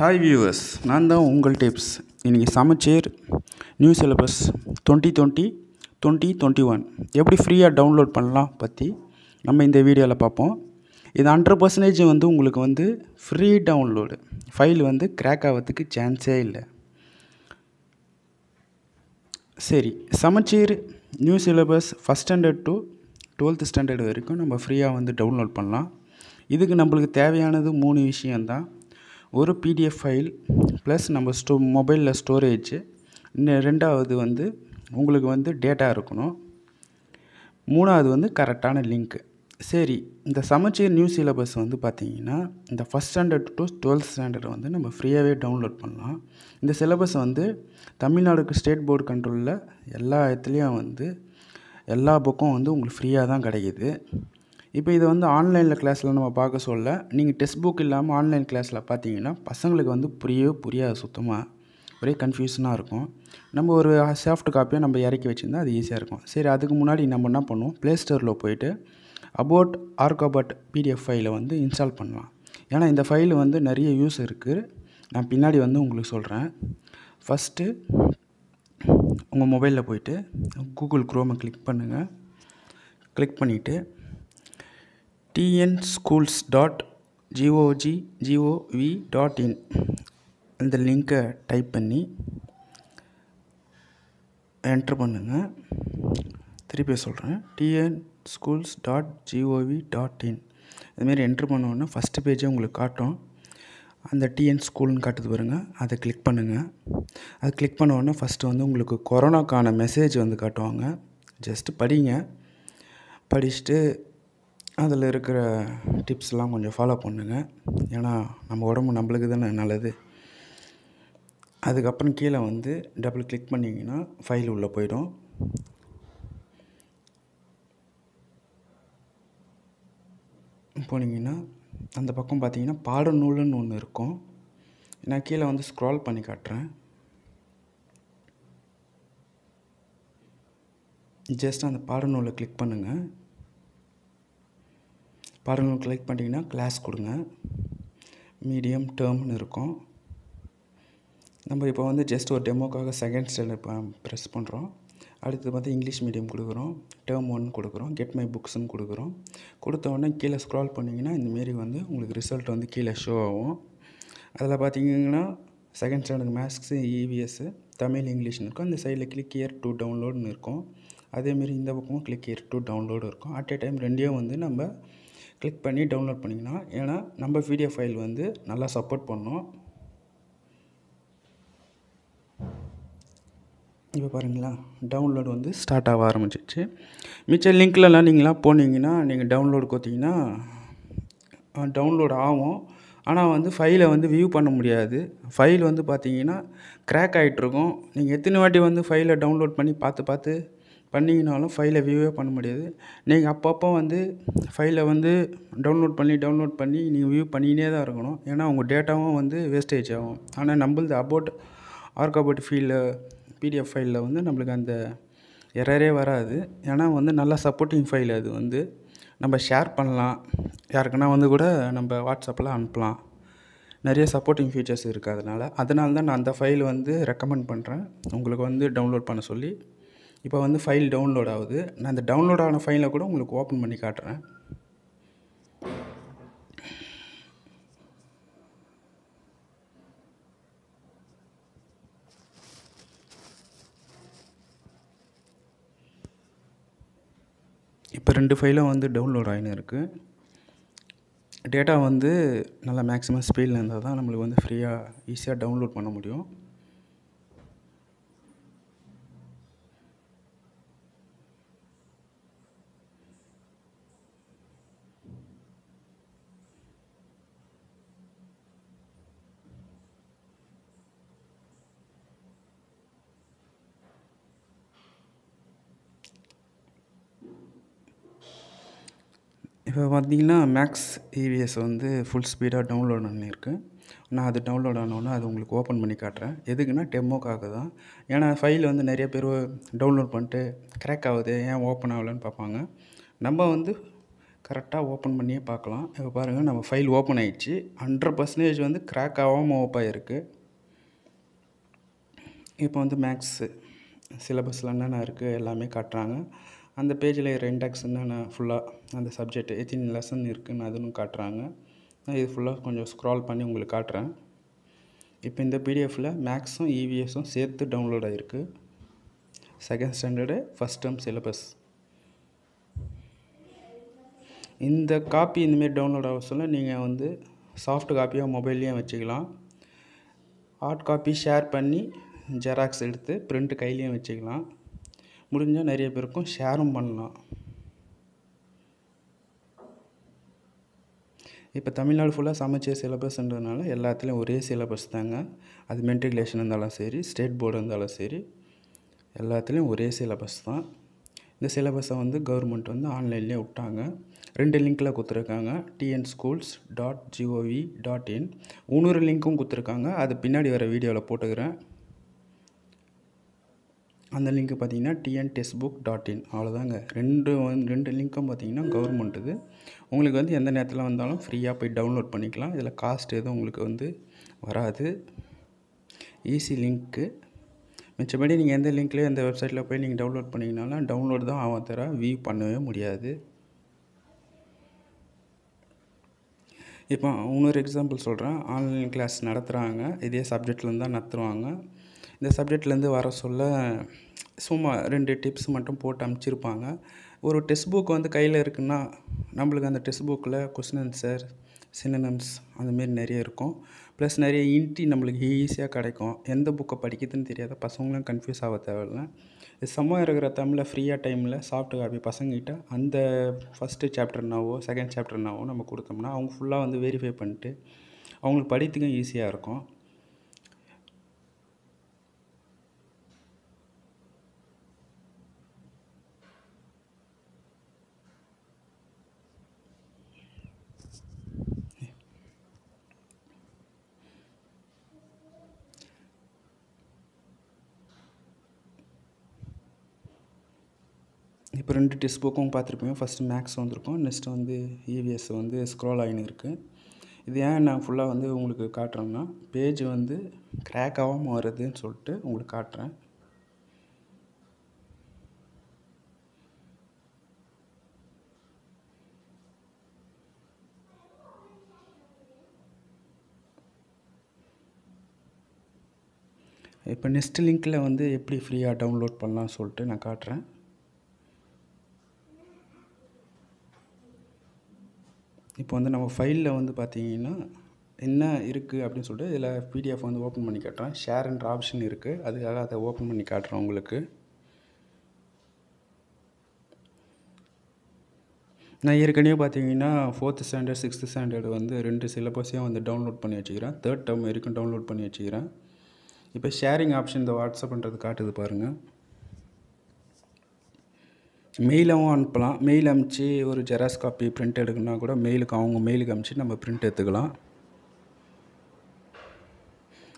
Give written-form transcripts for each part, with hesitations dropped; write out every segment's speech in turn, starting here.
Hi viewers, நான் தான் உங்கள் டிப்ஸ். இன்னைக்கு சமச்சீர் நியூ சிலபஸ் 2020-2021 எப்படி ஃப்ரீயாக டவுன்லோட் பண்ணலாம் பற்றி நம்ம இந்த வீடியோவில் பார்ப்போம். இது 100% வந்து உங்களுக்கு வந்து ஃப்ரீ டவுன்லோடு, ஃபைல் வந்து கிராக் ஆகிறதுக்கு சான்ஸே இல்லை. சரி, சமச்சீர் new syllabus first standard to 12th standard வரைக்கும் நம்ம ஃப்ரீயாக வந்து டவுன்லோட் பண்ணலாம். இதுக்கு நம்மளுக்கு தேவையானது 3 விஷயம்தான். ஒரு பிடிஎஃப் ஃபைல் ப்ளஸ் நம்ம மொபைலில் ஸ்டோரேஜு, 2வது வந்து உங்களுக்கு வந்து டேட்டா இருக்கணும், 3வது வந்து கரெக்டான லிங்க்கு. சரி, இந்த சமச்சீர் நியூ சிலபஸ் வந்து பார்த்திங்கன்னா இந்த first standard to 12th standard வந்து நம்ம ஃப்ரீயாகவே டவுன்லோட் பண்ணலாம். இந்த சிலபஸ் வந்து தமிழ்நாடுக்கு ஸ்டேட் போர்டு கண்ட்ரோலில் எல்லா இடத்துலையும் வந்து எல்லா புக்கும் வந்து உங்களுக்கு ஃப்ரீயாக தான் கிடைக்கிது. இப்போ இதை வந்து ஆன்லைனில் கிளாஸில் நம்ம பார்க்க சொல்ல, நீங்கள் டெக்ஸ்ட் புக் இல்லாமல் ஆன்லைன் கிளாஸில் பார்த்தீங்கன்னா பசங்களுக்கு வந்து புரியாது, சுத்தமாக ஒரே கன்ஃபியூஷனாக இருக்கும். நம்ம ஒரு சாஃப்ட் காப்பியை நம்ம இறக்கி வச்சுருந்தா அது ஈஸியாக இருக்கும். சரி, அதுக்கு முன்னாடி நம்ம என்ன பண்ணுவோம், ப்ளே ஸ்டோரில் போயிட்டு அபவுட் ஆர்காபட் பிடிஎஃப் ஃபைலை வந்து இன்ஸ்டால் பண்ணலாம். ஏன்னா இந்த ஃபைல் வந்து நிறைய யூஸ் இருக்குது, நான் பின்னாடி வந்து உங்களுக்கு சொல்கிறேன். ஃபஸ்ட்டு உங்கள் மொபைலில் போயிட்டு கூகுள் குரோமை கிளிக் பண்ணுங்கள். கிளிக் பண்ணிவிட்டு tnschools.gov.in இந்த லிங்கை டைப் பண்ணி என்ட்ரு பண்ணுங்கள். திருப்பி சொல்கிறேன், tnschools.gov.in இதுமாரி என்ட்ரு பண்ணோன்னா ஃபஸ்ட்டு பேஜே உங்களுக்கு காட்டும். அந்த டிஎன் ஸ்கூல்னு காட்டுது பாருங்கள், அதை கிளிக் பண்ணுங்கள். அது கிளிக் பண்ண உடனே ஃபஸ்ட்டு வந்து உங்களுக்கு கொரோனாக்கான மெசேஜ் வந்து காட்டுவாங்க. ஜஸ்ட்டு படிங்க, படிச்சுட்டு அதில் இருக்கிற டிப்ஸ்லாம் கொஞ்சம் ஃபாலோ பண்ணுங்கள். ஏன்னா நம்ம உடம்பு நம்மளுக்கு தானே நல்லது. அதுக்கப்புறம் கீழே வந்து டபுள் கிளிக் பண்ணிங்கன்னா ஃபைல் உள்ளே போயிடும். போனீங்கன்னா அந்த பக்கம் பார்த்தீங்கன்னா பாடநூல்னு ஒன்று இருக்கும். நான் கீழே வந்து ஸ்க்ரால் பண்ணி காட்டுறேன். ஜஸ்ட் அந்த பாடநூலை கிளிக் பண்ணுங்கள். பாடநூல் கிளிக் பண்ணிங்கன்னா கிளாஸ் கொடுங்க, மீடியம் டேர்ம்னு இருக்கும். நம்ம இப்போ வந்து ஜஸ்ட் ஒரு டெமோக்காக செகண்ட் ஸ்டாண்டர்ட் ப்ரெஸ் பண்ணுறோம். அடுத்து பார்த்தா இங்கிலீஷ் மீடியம் கொடுக்குறோம், டேர்ம் 1 கொடுக்குறோம், கெட் மை புக்ஸ்ன்னு கொடுக்குறோம். கொடுத்த உடனே கீழே ஸ்க்ரால் பண்ணிங்கன்னா இந்தமாரி வந்து உங்களுக்கு ரிசல்ட் வந்து கீழே ஷோ ஆகும். அதில் பார்த்திங்கன்னா second standard maths, EVS, Tamil, இங்கிலீஷ்னு இருக்கும். அந்த சைடில் கிளிக் ஹியர் டு டவுன்லோடுன்னு இருக்கும். அதேமாரி இந்த பக்கமும் கிளிக் ஹியர் டு டவுன்லோடு இருக்கும். அட் எ டைம் ரெண்டையும் வந்து நம்ம கிளிக் பண்ணி டவுன்லோட் பண்ணிங்கன்னா, ஏன்னா நம்ம வீடியோ ஃபைல் வந்து நல்லா சப்போர்ட் பண்ணோம். இப்போ பாருங்களா, டவுன்லோடு வந்து ஸ்டார்ட் ஆக ஆரம்பிச்சிச்சு. மிச்ச லிங்க்லலாம் நீங்களாம் போனீங்கன்னா நீங்கள் டவுன்லோடு கொடுத்தீங்கன்னா டவுன்லோட் ஆகும். ஆனால் வந்து ஃபைலை வந்து வியூ பண்ண முடியாது. ஃபைல் வந்து பார்த்தீங்கன்னா கிராக் ஆகிட்ருக்கும். நீங்கள் எத்தனை வாட்டி வந்து ஃபைலை டவுன்லோட் பண்ணி பார்த்து பண்ணிங்கனாலும் ஃபைலை வியூவே பண்ண முடியாது. நீங்கள் அப்பப்போ வந்து ஃபைலை வந்து டவுன்லோட் பண்ணி நீங்கள் வியூ பண்ணிக்கினே தான் இருக்கணும். ஏன்னா உங்கள் டேட்டாவும் வந்து வேஸ்டேஜ் ஆகும். ஆனால் நம்மளது அபவுட் ஆர்காபட் ஃபீல்டு பிடிஎஃப் ஃபைலில் வந்து நம்மளுக்கு அந்த எரரே வராது. ஏன்னா வந்து நல்லா சப்போர்ட்டிங் ஃபைல், அது வந்து நம்ம ஷேர் பண்ணலாம், யாருக்குன்னா வந்து கூட நம்ம வாட்ஸ்அப்பில் அனுப்பலாம். நிறைய சப்போர்ட்டிங் ஃபீச்சர்ஸ் இருக்குது. அதனால தான் நான் அந்த ஃபைல் வந்து ரெக்கமெண்ட் பண்ணுறேன் உங்களுக்கு வந்து டவுன்லோட் பண்ண சொல்லி. இப்போ வந்து ஃபைல் டவுன்லோட் ஆகுது. நான் அந்த டவுன்லோட் ஆன ஃபைலை கூட உங்களுக்கு ஓப்பன் பண்ணி காட்டுறேன். இப்போ 2 ஃபைலும் வந்து டவுன்லோட் ஆகினு இருக்குது. டேட்டா வந்து நல்லா மேக்ஸிமம் ஸ்பீடில் இருந்தால் தான் நம்மளுக்கு வந்து ஃப்ரீயாக ஈஸியாக டவுன்லோட் பண்ண முடியும். இப்போ பார்த்திங்கன்னா மேக்ஸ் இவிஎஸ் வந்து ஃபுல் ஸ்பீடாக டவுன்லோட் பண்ணியிருக்கு. நான் அது டவுன்லோட் ஆனோன்னா அது உங்களுக்கு ஓப்பன் பண்ணி காட்டுறேன். எதுக்குன்னா டெமோக்காக தான். ஏன்னா ஃபைல் வந்து நிறைய பேர் டவுன்லோட் பண்ணிட்டு கிராக் ஆகுது, ஏன் ஓப்பன் ஆகலைன்னு பார்ப்பாங்க. நம்ம வந்து கரெக்டாக ஓப்பன் பண்ணியே பார்க்கலாம். இப்போ பாருங்கள், நம்ம ஃபைல் ஓப்பன் ஆகிடுச்சு. 100% வந்து க்ராக் ஆகாமல் ஓப்பன் இருக்குது. இப்போ வந்து மேக்ஸு சிலபஸில் என்னென்ன இருக்குது எல்லாமே காட்டுறாங்க. அந்த பேஜில் 2x என்னென்ன ஃபுல்லாக அந்த சப்ஜெக்ட் எத்தனை லெசன் இருக்குதுன்னு அதுவும் காட்டுறாங்க. நான் இது ஃபுல்லாக கொஞ்சம் ஸ்க்ரால் பண்ணி உங்களுக்கு காட்டுறேன். இப்போ இந்த பிடிஎஃப்பில் மேக்ஸும் இவிஎஸும் சேர்த்து டவுன்லோட் ஆகிருக்கு. Second standard first term syllabus. இந்த காப்பி இந்தமாரி டவுன்லோட் ஆக சொல்ல நீங்கள் வந்து சாஃப்ட் காப்பியாக மொபைல்லையும் வச்சுக்கலாம். ஹார்ட் காப்பி ஷேர் பண்ணி ஜெராக்ஸ் எடுத்து பிரிண்ட்டு கையிலையும் வச்சுக்கலாம். முடிஞ்சால் நிறைய பேருக்கும் ஷேரும் பண்ணலாம். இப்போ தமிழ்நாடு ஃபுல்லாக சமச்சீர் சிலபஸ்ன்றதுனால எல்லாத்துலேயும் ஒரே சிலபஸ் தாங்க. அது மெட்ரிகுலேஷன் இருந்தாலும் சரி, ஸ்டேட் போர்டு இருந்தாலும் சரி, எல்லாத்துலேயும் ஒரே சிலபஸ் தான். இந்த சிலபஸை வந்து கவர்மெண்ட் வந்து ஆன்லைன்லேயே விட்டாங்க. 2 லிங்க்கில் கொடுத்துருக்காங்க. tnschools.gov.in 3 லிங்க்கும் கொடுத்துருக்காங்க. அது பின்னாடி வர வீடியோவில் போட்டுக்கிறேன். அந்த லிங்க் பார்த்தீங்கன்னா tntextbooks.in. அவ்வளோதாங்க. ரெண்டு லிங்க்கும் பார்த்தீங்கன்னா கவர்மெண்ட் இது. உங்களுக்கு வந்து எந்த நேரத்தில் வந்தாலும் ஃப்ரீயாக போய் டவுன்லோட் பண்ணிக்கலாம். இதில் காஸ்ட் எதுவும் உங்களுக்கு வந்து வராது. Easy link. மிச்சபடி நீங்கள் எந்த லிங்க்லேயும் எந்த வெப்சைட்டில் போய் நீங்கள் டவுன்லோட் பண்ணிங்கனாலும் டவுன்லோட் தான் ஆகும், தர வியூ பண்ணவே முடியாது. இப்போ இன்னொரு எக்ஸாம்பிள் சொல்கிறேன். ஆன்லைன் கிளாஸ் நடத்துகிறாங்க. இதே சப்ஜெக்ட்லேருந்து தான் நடத்துவாங்க. இந்த சப்ஜெக்ட்லேருந்து வர சொல்ல சும்மா 2 டிப்ஸ் மட்டும் போட்டு அனுப்பிச்சிருப்பாங்க. ஒரு டெக்ஸ்ட் புக் வந்து கையில் இருக்குன்னா நம்மளுக்கு அந்த டெக்ஸ்ட் புக்கில் கொஸ்டின் ஆன்சர், சினனிம்ஸ் அந்தமாரி நிறைய இருக்கும். ப்ளஸ் நிறைய இன்ட்டி நம்மளுக்கு ஈஸியாக கிடைக்கும். எந்த புக்கை படிக்கிறதுன்னு தெரியாத பசங்களும் கன்ஃபியூஸ் ஆக தேவையில்லை. இது சும்மா இருக்கிற தமிழில் ஃப்ரீயாக டைமில் சாஃப்ட் காப்பி பசங்கக்கிட்ட அந்த ஃபஸ்ட்டு சாப்டர்னாவோ செகண்ட் சாப்டர்னாவோ நம்ம கொடுத்தோம்னா அவங்க ஃபுல்லாக வந்து வெரிஃபை பண்ணிட்டு அவங்களுக்கு படித்துக்கும் ஈஸியாக இருக்கும். இப்போ 2 டெக்ஸ்ட் புக்கும் பார்த்துருப்பீங்க. ஃபஸ்ட்டு மேக்ஸ் வந்திருக்கும், நெக்ஸ்ட்டு வந்து இவிஎஸ் வந்து ஸ்க்ரோல் ஆகினு இருக்குது. இது ஏன் நான் ஃபுல்லாக வந்து உங்களுக்கு காட்டுறேன்னா பேஜ் வந்து க்ராக் ஆகாமல் வருதுன்னு சொல்லிட்டு உங்களுக்கு காட்டுறேன். இப்போ நெக்ஸ்ட் லிங்க்கில் வந்து எப்படி ஃப்ரீயாக டவுன்லோட் பண்ணலாம்னு சொல்லிட்டு நான் காட்டுறேன். இப்போ வந்து நம்ம ஃபைலில் வந்து பார்த்தீங்கன்னா என்ன இருக்குது அப்படின்னு சொல்லிட்டு இதில் பிடிஎஃப் வந்து ஓப்பன் பண்ணி காட்டுறேன். ஷேர்ன்ற ஆப்ஷன் இருக்குது, அதுக்காக அதை ஓப்பன் பண்ணி காட்டுறேன் உங்களுக்கு. நான் ஏற்கனவே பார்த்தீங்கன்னா 4th ஸ்டாண்டர்ட் 6th ஸ்டாண்டர்டு வந்து 2 சிலபஸையும் வந்து டவுன்லோட் பண்ணி வச்சுக்கிறேன். 3rd டேர்ம் வரைக்கும் டவுன்லோட் பண்ணி வச்சுக்கிறேன். இப்போ ஷேரிங் ஆப்ஷன் இந்த வாட்ஸ்அப்ன்றது காட்டுது பாருங்கள். மெயிலாகவும் அனுப்பலாம். மெயில் அனுப்பிச்சி ஒரு ஜெராக்ஸ் காப்பி பிரிண்ட் எடுக்கணுன்னா கூட அவங்க மெயிலுக்கு அனுப்பிச்சி நம்ம பிரிண்ட் எடுத்துக்கலாம்.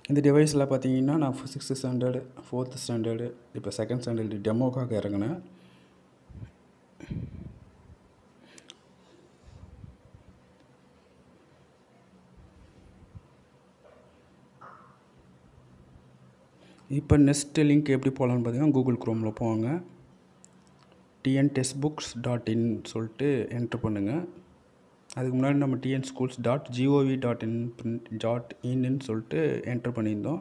இந்த டிவைஸில் பார்த்தீங்கன்னா நான் 6th ஸ்டாண்டர்டு 4th ஸ்டாண்டர்டு இப்போ 2nd ஸ்டாண்டர்டு டெமோக்காக இறங்கினேன். இப்போ நெக்ஸ்ட் லிங்க் எப்படி போகலான்னு பார்த்தீங்கன்னா கூகுள் குரோமில் போவாங்க. tntextbooks.in சொல்லிட்டு என்ட்ரு பண்ணுங்கள். அதுக்கு முன்னாடி நம்ம tnschools.gov.in சொல்லிட்டு என்ட்ரு பண்ணியிருந்தோம்.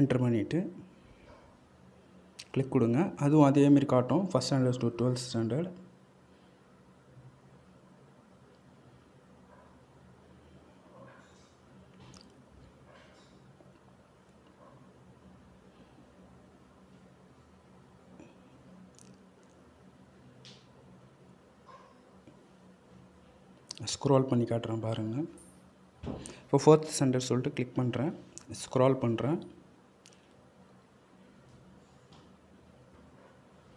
என்ட்ரு பண்ணிவிட்டு கிளிக் கொடுங்க. அதுவும் அதேமாரி காட்டும். 1st standard to 12th standard. Scroll பண்ணி காட்டுறேன் பாருங்கள். இப்போ 4th ஸ்டாண்டர்ட் சொல்லிட்டு கிளிக் பண்ணுறேன். ஸ்க்ரால் பண்ணுறேன்.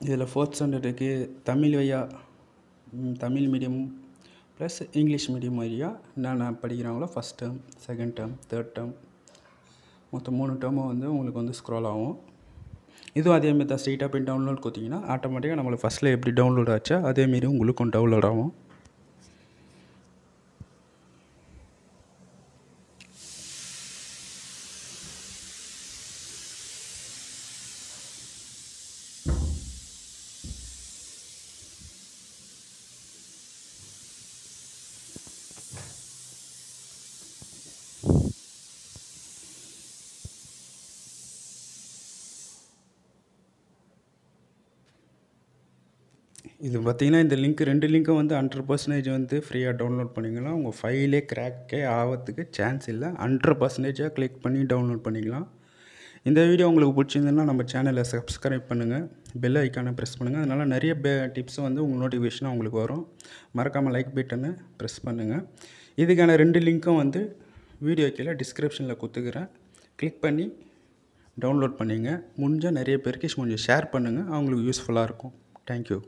இதில் 4th ஸ்டாண்டர்டுக்கு தமிழ் வழியா Tamil medium plus English medium வழியாக நான் படிக்கிறாங்களோ 1st term 2nd term 3rd term மொத்தம் 3 டேர்மும் வந்து உங்களுக்கு வந்து ஸ்க்ரோல் ஆகும். இதுவும் அதேமாதிரி தான் ஸ்ட்ரெயிட்டாக போய் டவுன்லோட் கொடுத்தீங்கன்னா ஆட்டோமேட்டிக்காக நம்மளுக்கு ஃபஸ்ட்டில் எப்படி டவுன்லோட் ஆச்சோ அதேமாரி உங்களுக்கும் டவுன்லோட் ஆகும். இது பார்த்திங்கன்னா இந்த லிங்க் 2 லிங்க்கும் வந்து 100% வந்து ஃப்ரீயாக டவுன்லோட் பண்ணிக்கலாம். உங்கள் ஃபைலே கிராக்கே ஆகிறதுக்கு சான்ஸ் இல்லை. 100% கிளிக் பண்ணி டவுன்லோட் பண்ணிக்கலாம். இந்த வீடியோ உங்களுக்கு பிடிச்சிருந்ததுன்னா நம்ம சேனலை சப்ஸ்கிரைப் பண்ணுங்கள், பெல் ஐக்கானை ப்ரெஸ் பண்ணுங்கள். அதனால் நிறைய டிப்ஸும் வந்து உங்கள் நோட்டிஃபிகேஷனாக உங்களுக்கு வரும். மறக்காமல் லைக் பட்டனை ப்ரெஸ் பண்ணுங்கள். இதுக்கான 2 லிங்க்கும் வந்து வீடியோ கீழே டிஸ்கிரிப்ஷனில் கொடுத்துக்கிறேன். கிளிக் பண்ணி டவுன்லோட் பண்ணிங்க. முடிஞ்சால் நிறைய பேருக்கு கொஞ்சம் ஷேர் பண்ணுங்கள், அவங்களுக்கு யூஸ்ஃபுல்லாக இருக்கும். தேங்க்யூ.